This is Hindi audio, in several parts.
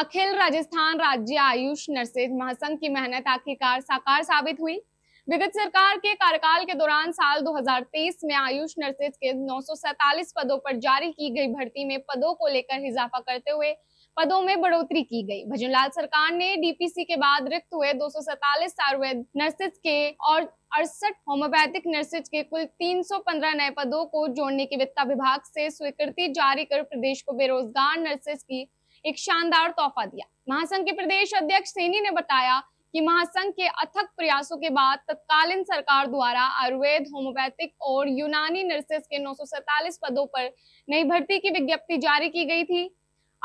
अखिल राजस्थान राज्य आयुष नर्सेज महासंघ की मेहनत आखिरकार साकार साबित हुई। विगत सरकार के कार्यकाल के दौरान साल 2023 में आयुष नर्सेज के 947 पदों पर जारी की गई भर्ती में पदों को लेकर इजाफा करते हुए पदों में बढ़ोतरी की गई। भजनलाल सरकार ने डीपीसी के बाद रिक्त हुए 247 आयुर्वेद नर्सेज के और 68 होम्योपैथिक नर्सेज के कुल 315 नए पदों को जोड़ने की वित्त विभाग से स्वीकृति जारी कर प्रदेश को बेरोजगार नर्सेज की एक शानदार तोहफा दिया। महासंघ के प्रदेश अध्यक्ष सैनी ने बताया कि महासंघ के अथक प्रयासों के बाद तत्कालीन सरकार द्वारा आयुर्वेद, होम्योपैथिक और यूनानी नर्सेस के 947 पदों पर नई भर्ती की विज्ञप्ति जारी की गई थी।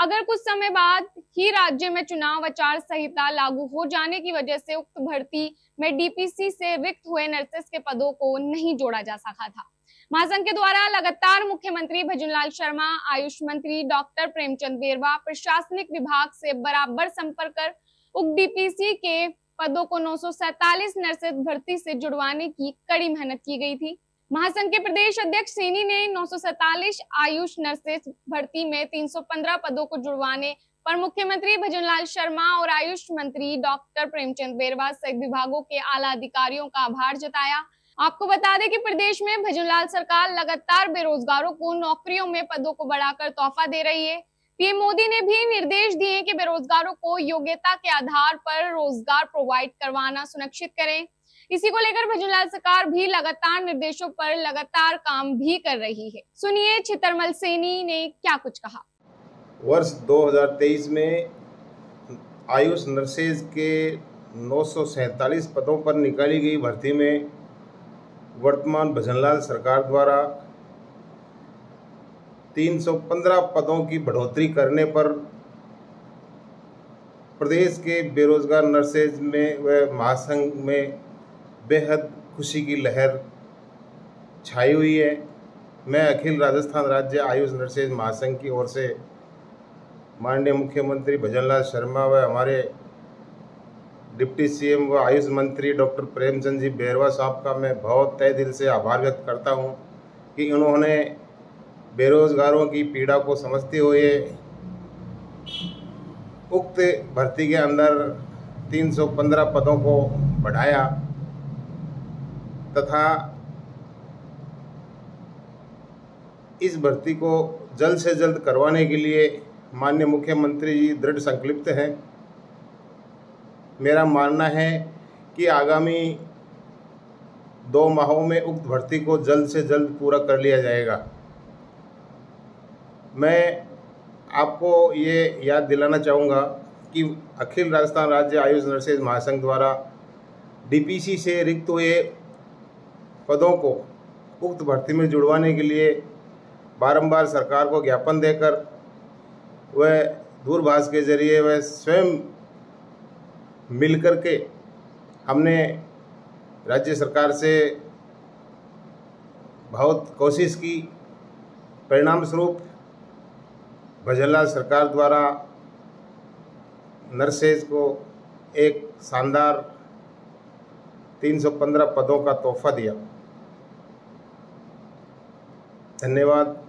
अगर कुछ समय बाद ही राज्य में चुनाव आचार संहिता लागू हो जाने की वजह से उक्त भर्ती में डीपीसी से रिक्त हुए नर्सेस के पदों को नहीं जोड़ा जा सका था। महासंघ के द्वारा लगातार मुख्यमंत्री भजनलाल शर्मा, आयुष मंत्री डॉक्टर प्रेमचंद बेरवा, प्रशासनिक विभाग से बराबर संपर्क कर उक्त डीपीसी के पदों को 947 नर्सेज भर्ती से जुड़वाने की कड़ी मेहनत की गई थी। महासंघ के प्रदेश अध्यक्ष सैनी ने 947 आयुष नर्सेज भर्ती में 315 पदों को जुड़वाने पर मुख्यमंत्री भजनलाल शर्मा और आयुष मंत्री डॉक्टर प्रेमचंद बेरवा सहित विभागों के आला अधिकारियों का आभार जताया। आपको बता दें कि प्रदेश में भजनलाल सरकार लगातार बेरोजगारों को नौकरियों में पदों को बढ़ाकर तोहफा दे रही है। पीएम मोदी ने भी निर्देश दिए कि बेरोजगारों को योग्यता के आधार पर रोजगार प्रोवाइड करवाना सुनिश्चित करें। इसी को लेकर भजनलाल सरकार भी लगातार निर्देशों पर लगातार काम भी कर रही है। सुनिए छितरमल सैनी ने क्या कुछ कहा। वर्ष 2023 में आयुष नर्सेज के 947 पदों पर निकाली गई भर्ती में वर्तमान भजनलाल सरकार द्वारा 315 पदों की बढ़ोतरी करने पर प्रदेश के बेरोजगार नर्सेज में व महासंघ में बेहद खुशी की लहर छाई हुई है। मैं अखिल राजस्थान राज्य आयुष नर्सेज महासंघ की ओर से माननीय मुख्यमंत्री भजनलाल शर्मा व हमारे डिप्टी सीएम व आयुष मंत्री डॉक्टर प्रेमचंद जी बेरवा साहब का मैं बहुत तहे दिल से आभार व्यक्त करता हूं कि उन्होंने बेरोजगारों की पीड़ा को समझते हुए उक्त भर्ती के अंदर 315 पदों को बढ़ाया तथा इस भर्ती को जल्द से जल्द करवाने के लिए माननीय मुख्यमंत्री जी दृढ़ संकल्पित हैं। मेरा मानना है कि आगामी 2 माहों में उक्त भर्ती को जल्द से जल्द पूरा कर लिया जाएगा। मैं आपको ये याद दिलाना चाहूँगा कि अखिल राजस्थान राज्य आयुष नर्सेज महासंघ द्वारा डीपीसी से रिक्त हुए पदों को उक्त भर्ती में जुड़वाने के लिए बारंबार सरकार को ज्ञापन देकर वह दूरभाष के जरिए वह स्वयं मिलकर के हमने राज्य सरकार से बहुत कोशिश की। परिणाम स्वरूप भजनलाल सरकार द्वारा नर्सेज को एक शानदार 315 पदों का तोहफा दिया। धन्यवाद।